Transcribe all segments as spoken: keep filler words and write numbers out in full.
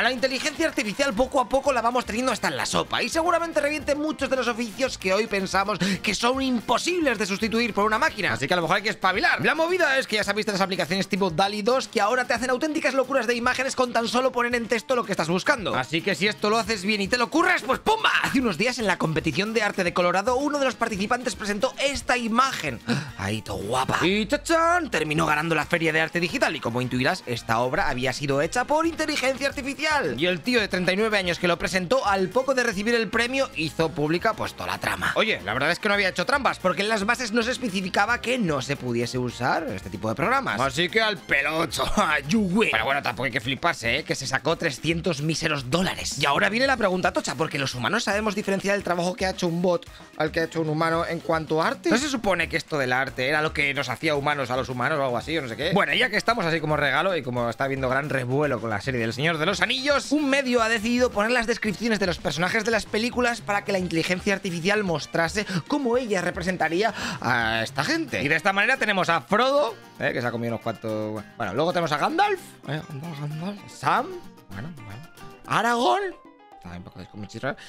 A la inteligencia artificial poco a poco la vamos teniendo hasta en la sopa y seguramente reviente muchos de los oficios que hoy pensamos que son imposibles de sustituir por una máquina. Así que a lo mejor hay que espabilar. La movida es que ya sabéis de las aplicaciones tipo Dall-E dos que ahora te hacen auténticas locuras de imágenes con tan solo poner en texto lo que estás buscando. Así que si esto lo haces bien y te lo curras, pues ¡pumba! Hace unos días en la competición de arte de Colorado uno de los participantes presentó esta imagen. Ahí, todo guapa. Y ¡tachán! Terminó ganando la feria de arte digital y como intuirás, esta obra había sido hecha por inteligencia artificial. Y el tío de treinta y nueve años que lo presentó, al poco de recibir el premio, hizo pública pues toda la trama. Oye, la verdad es que no había hecho trampas, porque en las bases no se especificaba que no se pudiese usar este tipo de programas. Así que al pelocho, you win. Pero bueno, tampoco hay que fliparse, ¿eh? Que se sacó trescientos míseros dólares. Y ahora viene la pregunta tocha, porque los humanos sabemos diferenciar el trabajo que ha hecho un bot al que ha hecho un humano en cuanto a arte. ¿No se supone que esto del arte era lo que nos hacía humanos a los humanos o algo así, o no sé qué? Bueno, ya que estamos así como regalo y como está habiendo gran revuelo con la serie del Señor de los Anillos, un medio ha decidido poner las descripciones de los personajes de las películas para que la inteligencia artificial mostrase cómo ella representaría a esta gente. Y de esta manera tenemos a Frodo, ¿eh? que se ha comido unos cuantos... Bueno, luego tenemos a Gandalf, ¿eh? Gandalf, Gandalf. Sam, bueno, bueno. Aragorn,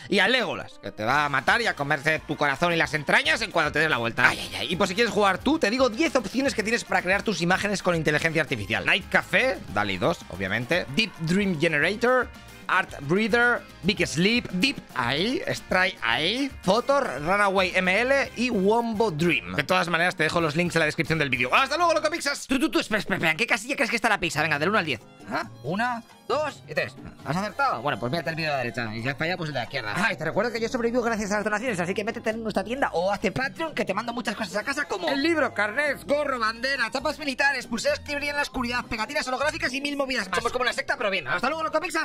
y a Legolas, que te va a matar y a comerse tu corazón y las entrañas en cuanto te des la vuelta. Ay, ay, ay. Y pues si quieres jugar tú, te digo diez opciones que tienes para crear tus imágenes con inteligencia artificial. Night Café, Dall-E dos, obviamente. Deep Dream Generator, Artbreeder, Big Sleep, Deep A I, StarryAI, Fotor, Runway M L y Wombo Dream. De todas maneras, te dejo los links en la descripción del vídeo. ¡Hasta luego, loco pixas! Tú, tú, tú, espera, espera, espera. ¿En qué casilla crees que está la pizza? Venga, del uno al diez. ¿Ah? Una, dos y tres. ¿Has acertado? Bueno, pues mírate el vídeo de la derecha. Y si has fallado, pues el de la izquierda. Ah, y te recuerdo que yo sobrevivo gracias a las donaciones, así que métete en nuestra tienda o hazte Patreon, que te mando muchas cosas a casa, como el libro, carnet, gorro, bandera, chapas militares, pulseras que brillan en la oscuridad, pegatinas holográficas y mil movidas más. Somos como una secta, pero bien. ¡Hasta luego, loco pixas!